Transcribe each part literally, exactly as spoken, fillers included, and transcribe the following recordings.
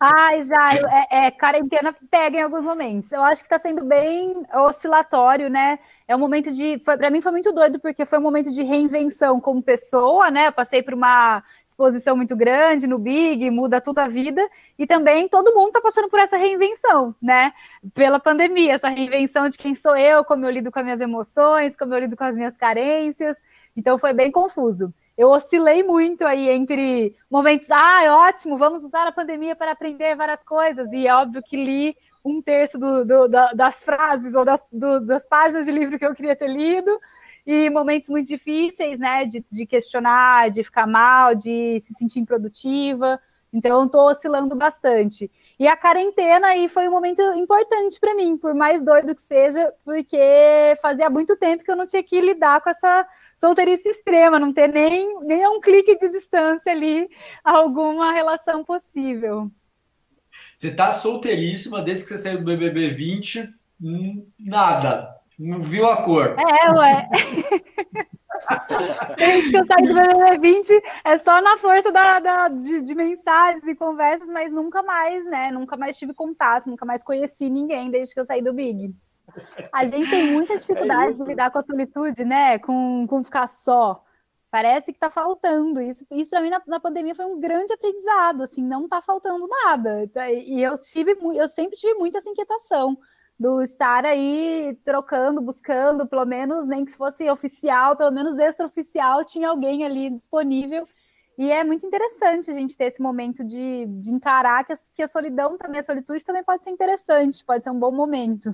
Ai, Jairo, é, é, quarentena pega em alguns momentos. Eu acho que tá sendo bem oscilatório, né? É um momento de... Foi, pra mim foi muito doido, porque foi um momento de reinvenção como pessoa, né? Eu passei por uma exposição muito grande no Big, muda toda a vida. E também todo mundo tá passando por essa reinvenção, né? Pela pandemia, essa reinvenção de quem sou eu, como eu lido com as minhas emoções, como eu lido com as minhas carências. Então foi bem confuso. Eu oscilei muito aí entre momentos, ah, é ótimo, vamos usar a pandemia para aprender várias coisas, e é óbvio que li um terço do, do, da, das frases ou das, do, das páginas de livro que eu queria ter lido, e momentos muito difíceis, né, de, de questionar, de ficar mal, de se sentir improdutiva, então eu estou oscilando bastante. E a quarentena aí foi um momento importante para mim, por mais doido que seja, porque fazia muito tempo que eu não tinha que lidar com essa... solteirice extrema, não ter nem, nem um clique de distância ali, alguma relação possível. Você tá solteiríssima desde que você saiu do B B B vinte, nada, não viu a cor. É, ué. Desde que eu saí do B B B vinte, é só na força da, da, de, de mensagens e conversas, mas nunca mais, né? Nunca mais tive contato, nunca mais conheci ninguém desde que eu saí do Big. A gente tem muita dificuldade é de lidar com a solitude, né? Com, com ficar só. Parece que tá faltando. Isso, isso para mim, na, na pandemia, foi um grande aprendizado. Assim, não tá faltando nada. E eu, tive, eu sempre tive muita essa inquietação do estar aí trocando, buscando, pelo menos, nem que fosse oficial, pelo menos extraoficial, tinha alguém ali disponível. E é muito interessante a gente ter esse momento de, de encarar que a, que a solidão também, a solitude também pode ser interessante, pode ser um bom momento.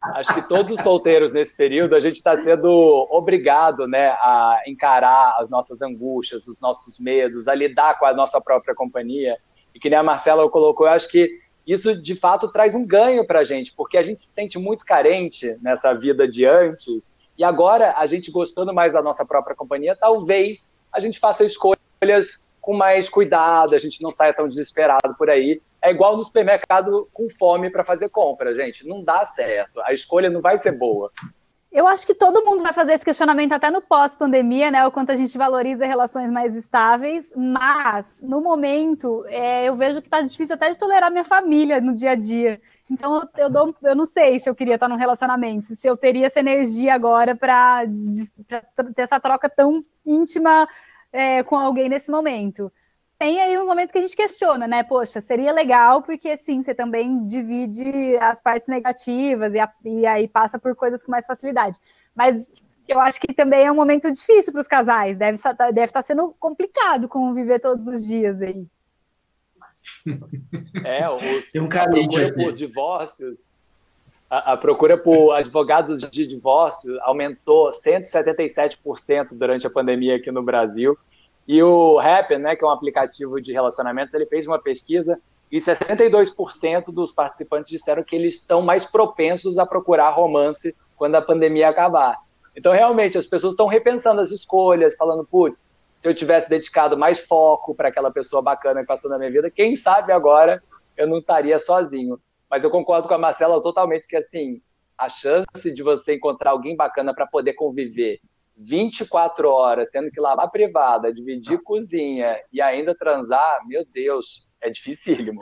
Acho que todos os solteiros nesse período, a gente está sendo obrigado, né, a encarar as nossas angústias, os nossos medos, a lidar com a nossa própria companhia. E que nem a Marcela colocou, eu acho que isso, de fato, traz um ganho para a gente, porque a gente se sente muito carente nessa vida de antes. E agora, a gente gostando mais da nossa própria companhia, talvez a gente faça escolhas com mais cuidado, a gente não saia tão desesperado por aí. É igual no supermercado com fome para fazer compra, gente. Não dá certo. A escolha não vai ser boa. Eu acho que todo mundo vai fazer esse questionamento até no pós-pandemia, né? O quanto a gente valoriza relações mais estáveis. Mas, no momento, é, eu vejo que tá difícil até de tolerar minha família no dia a dia. Então, eu, dou, eu não sei se eu queria estar num relacionamento, se eu teria essa energia agora para ter essa troca tão íntima é, com alguém nesse momento. Tem aí um momento que a gente questiona, né? Poxa, seria legal, porque sim, você também divide as partes negativas e, a, e aí passa por coisas com mais facilidade. Mas eu acho que também é um momento difícil para os casais. Deve deve estar sendo complicado conviver todos os dias aí. É, os, Tem um a procura por divórcios, a, a procura por advogados de divórcio aumentou cento e setenta e sete por cento durante a pandemia aqui no Brasil. E o Happn, né, que é um aplicativo de relacionamentos, ele fez uma pesquisa e sessenta e dois por cento dos participantes disseram que eles estão mais propensos a procurar romance quando a pandemia acabar. Então, realmente, as pessoas estão repensando as escolhas, falando, putz, se eu tivesse dedicado mais foco para aquela pessoa bacana que passou na minha vida, quem sabe agora eu não estaria sozinho. Mas eu concordo com a Marcela totalmente que, assim, a chance de você encontrar alguém bacana para poder conviver vinte e quatro horas, tendo que lavar privada, dividir cozinha e ainda transar, meu Deus, é dificílimo.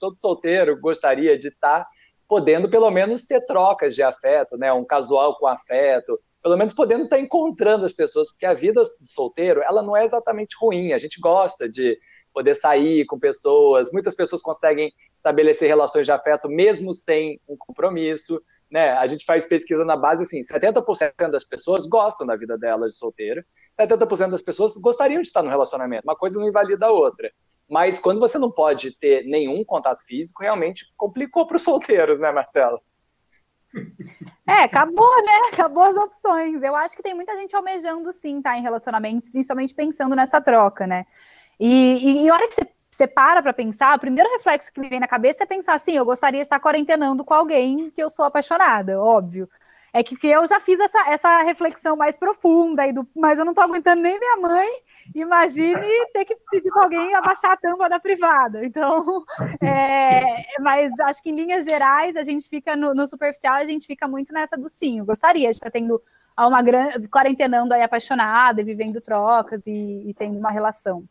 Todo solteiro gostaria de estar podendo pelo menos ter trocas de afeto, né? Um casual com afeto, pelo menos podendo estar encontrando as pessoas, porque a vida do solteiro, ela não é exatamente ruim, a gente gosta de poder sair com pessoas, muitas pessoas conseguem estabelecer relações de afeto mesmo sem um compromisso, né? A gente faz pesquisa na base, assim, setenta por cento das pessoas gostam da vida delas de solteiro, setenta por cento das pessoas gostariam de estar no relacionamento, uma coisa não invalida a outra. Mas quando você não pode ter nenhum contato físico, realmente complicou para os solteiros, né, Marcela? É, acabou, né? Acabou as opções. Eu acho que tem muita gente almejando, sim, estar em relacionamentos, principalmente pensando nessa troca, né? E, e, e a hora que você Você para para pensar, o primeiro reflexo que me vem na cabeça é pensar assim, eu gostaria de estar quarentenando com alguém que eu sou apaixonada, óbvio. É que, que eu já fiz essa, essa reflexão mais profunda, aí do, mas eu não estou aguentando nem minha mãe, imagine ter que pedir para alguém abaixar a tampa da privada. Então, é, mas acho que em linhas gerais, a gente fica no, no superficial, a gente fica muito nessa do sim, eu gostaria de estar tendo uma grande, quarentenando aí apaixonada, vivendo trocas e, e tendo uma relação.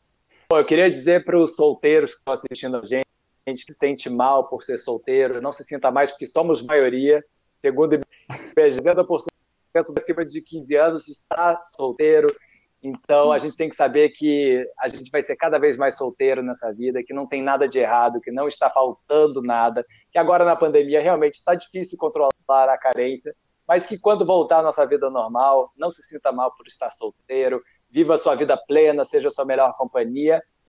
Eu queria dizer para os solteiros que estão assistindo a gente gente que se sente mal por ser solteiro, não se sinta mais porque somos maioria. Segundo o I B G E, sessenta por cento acima de quinze anos está solteiro. Então, a gente tem que saber que a gente vai ser cada vez mais solteiro nessa vida, que não tem nada de errado, que não está faltando nada, que agora na pandemia realmente está difícil controlar a carência, mas que quando voltar à nossa vida normal, não se sinta mal por estar solteiro, viva a sua vida plena, seja a sua melhor companhia,